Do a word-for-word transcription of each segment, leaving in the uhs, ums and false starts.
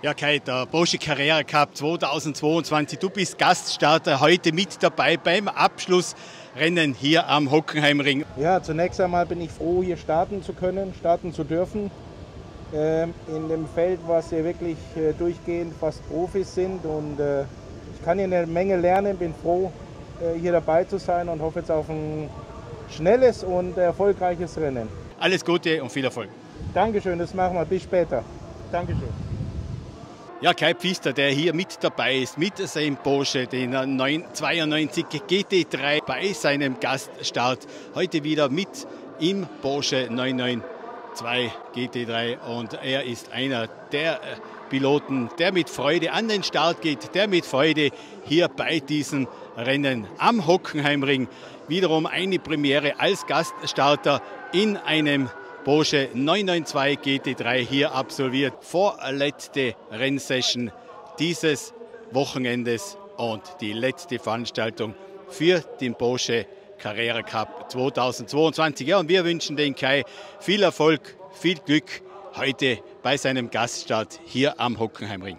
Ja, Kai, der Porsche Carrera Cup zweitausendzweiundzwanzig. Du bist Gaststarter heute mit dabei beim Abschlussrennen hier am Hockenheimring. Ja, zunächst einmal bin ich froh, hier starten zu können, starten zu dürfen. Ähm, in dem Feld, was hier wirklich äh, durchgehend fast Profis sind. Und äh, ich kann hier eine Menge lernen, bin froh, äh, hier dabei zu sein und hoffe jetzt auf ein schnelles und erfolgreiches Rennen. Alles Gute und viel Erfolg. Dankeschön, das machen wir. Bis später. Dankeschön. Ja, Kai Pfister, der hier mit dabei ist, mit seinem Porsche, den neun zweiundneunzig G T drei, bei seinem Gaststart. Heute wieder mit im Porsche neun neun zwei G T drei. Und er ist einer der Piloten, der mit Freude an den Start geht, der mit Freude hier bei diesem Rennen am Hockenheimring. Wiederum eine Premiere als Gaststarter in einem Porsche neun neun zwei G T drei hier absolviert. Vorletzte Rennsession dieses Wochenendes und die letzte Veranstaltung für den Porsche Carrera Cup zweitausendzweiundzwanzig. Ja, und wir wünschen den Kai viel Erfolg, viel Glück heute bei seinem Gaststart hier am Hockenheimring.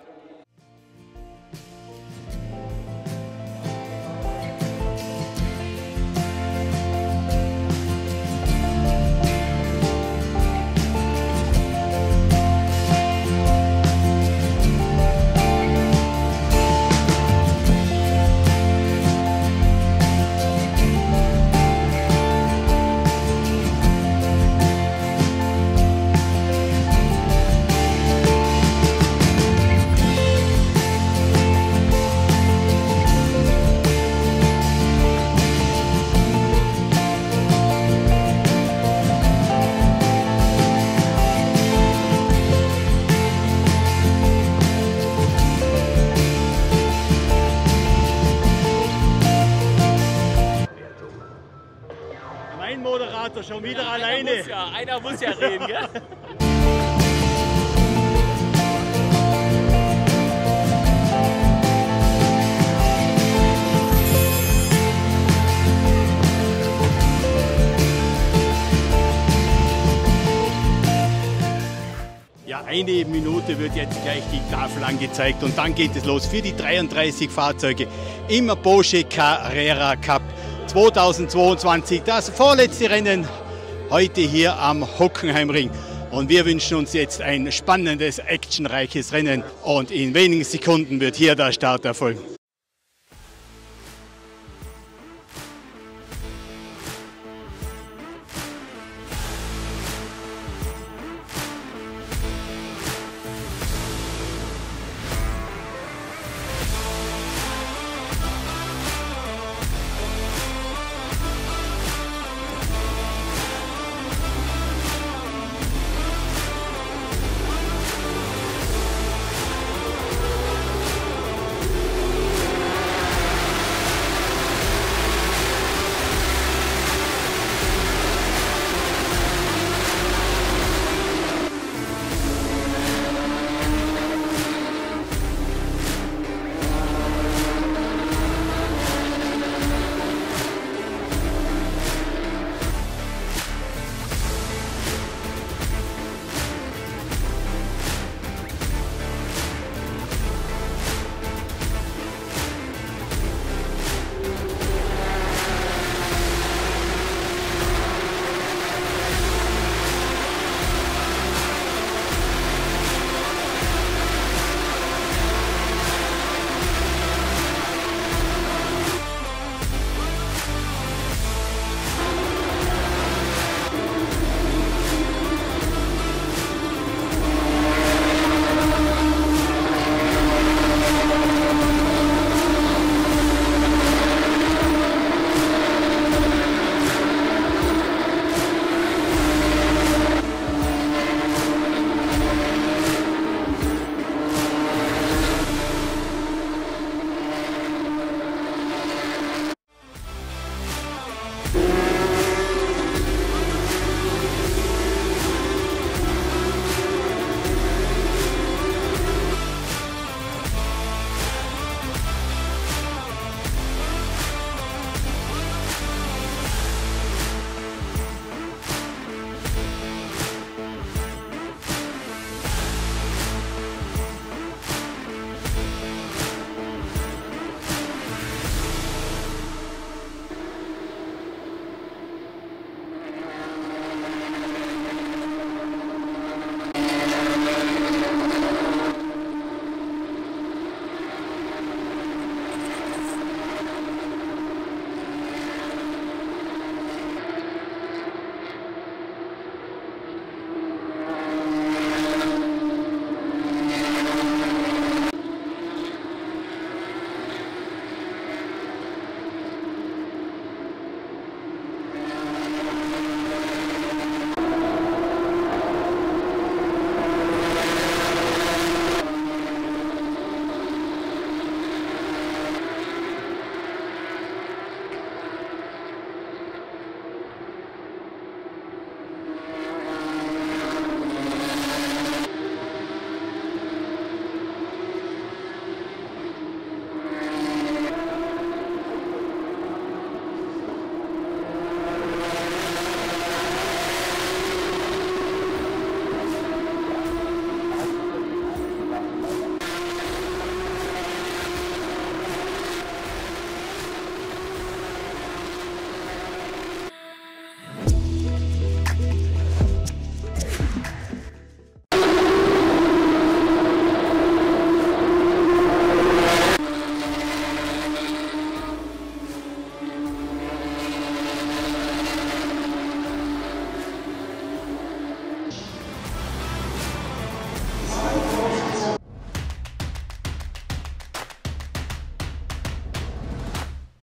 Ein Moderator schon wieder ja, alleine. Einer muss ja, einer muss ja reden, gell? Ja, eine Minute wird jetzt gleich die Tafel angezeigt und dann geht es los für die dreiunddreißig Fahrzeuge im Porsche Carrera Cup zweitausendzweiundzwanzig, das vorletzte Rennen heute hier am Hockenheimring. Und wir wünschen uns jetzt ein spannendes, actionreiches Rennen. Und in wenigen Sekunden wird hier der Start erfolgen.